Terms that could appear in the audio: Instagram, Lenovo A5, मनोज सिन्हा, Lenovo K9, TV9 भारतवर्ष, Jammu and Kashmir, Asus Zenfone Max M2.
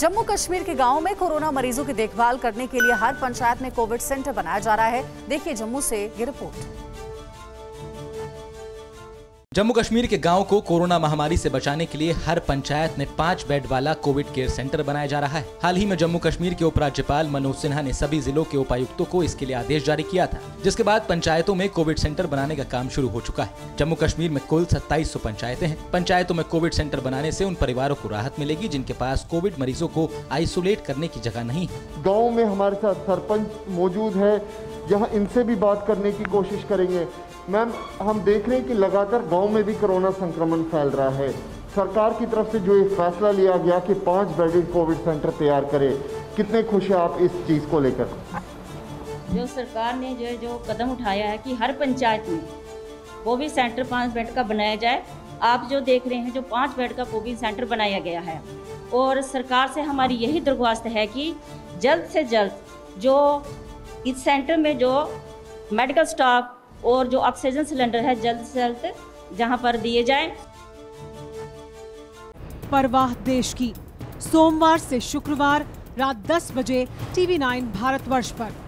जम्मू कश्मीर के गांवों में कोरोना मरीजों की देखभाल करने के लिए हर पंचायत में कोविड सेंटर बनाया जा रहा है। देखिए जम्मू से ये रिपोर्ट। जम्मू कश्मीर के गांव को कोरोना महामारी से बचाने के लिए हर पंचायत में 5 बेड वाला कोविड केयर सेंटर बनाया जा रहा है। हाल ही में जम्मू कश्मीर के उपराज्यपाल मनोज सिन्हा ने सभी जिलों के उपायुक्तों को इसके लिए आदेश जारी किया था, जिसके बाद पंचायतों में कोविड सेंटर बनाने का काम शुरू हो चुका है। जम्मू कश्मीर में कुल 2700 पंचायतें हैं। पंचायतों में कोविड सेंटर बनाने से उन परिवारों को राहत मिलेगी जिनके पास कोविड मरीजों को आइसोलेट करने की जगह नहीं है। गाँव में हमारे साथ सरपंच मौजूद है, यहाँ इनसे भी बात करने की कोशिश करेंगे। मैम, हम देख रहे हैं कि लगातार गांव में भी कोरोना संक्रमण फैल रहा है। सरकार की तरफ से जो ये फैसला लिया गया कि 5 बेडेड कोविड सेंटर तैयार करें, कितने खुश हैं आप इस चीज़ को लेकर? जो सरकार ने जो कदम उठाया है कि हर पंचायत में कोविड सेंटर 5 बेड का बनाया जाए। आप जो देख रहे हैं जो 5 बेड का कोविड सेंटर बनाया गया है, और सरकार से हमारी यही दरख्वास्त है कि जल्द से जल्द जो इस सेंटर में जो मेडिकल स्टाफ और जो ऑक्सीजन सिलेंडर है जल्द से जल्द जहां पर दिए जाएं। परवाह देश की, सोमवार से शुक्रवार रात 10 बजे TV9 भारतवर्ष पर।